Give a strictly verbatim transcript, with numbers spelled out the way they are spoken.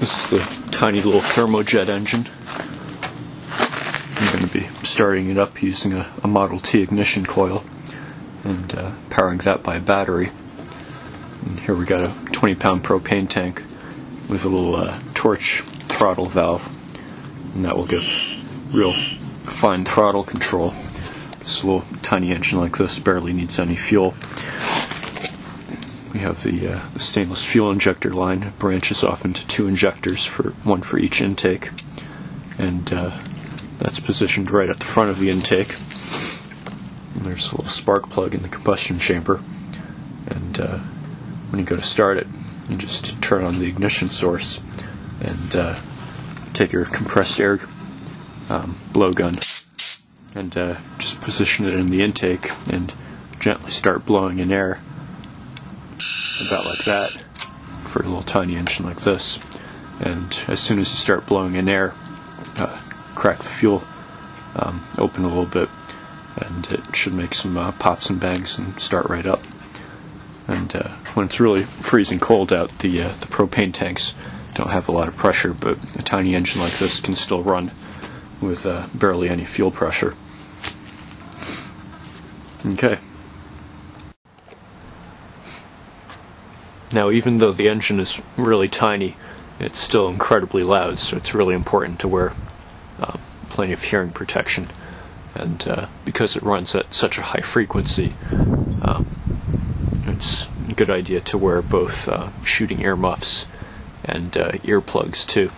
This is the tiny little Thermojet engine. I'm going to be starting it up using a, a Model T ignition coil and uh, powering that by a battery. And here we got a twenty pound propane tank with a little uh, torch throttle valve, and that will give real fine throttle control. This little tiny engine like this barely needs any fuel. We have the, uh, the stainless fuel injector line. It branches off into two injectors, for one for each intake, and uh, that's positioned right at the front of the intake. And there's a little spark plug in the combustion chamber, and uh, when you go to start it, you just turn on the ignition source and uh, take your compressed air um, blowgun and uh, just position it in the intake and gently start blowing in air, about like that, for a little tiny engine like this. And as soon as you start blowing in air, uh, crack the fuel um, open a little bit, and it should make some uh, pops and bangs and start right up. And uh, when it's really freezing cold out, the, uh, the propane tanks don't have a lot of pressure, but a tiny engine like this can still run with uh, barely any fuel pressure. Okay. Now, even though the engine is really tiny, it's still incredibly loud, so it's really important to wear um, plenty of hearing protection. And uh, because it runs at such a high frequency, um, it's a good idea to wear both uh, shooting ear muffs and uh, earplugs too.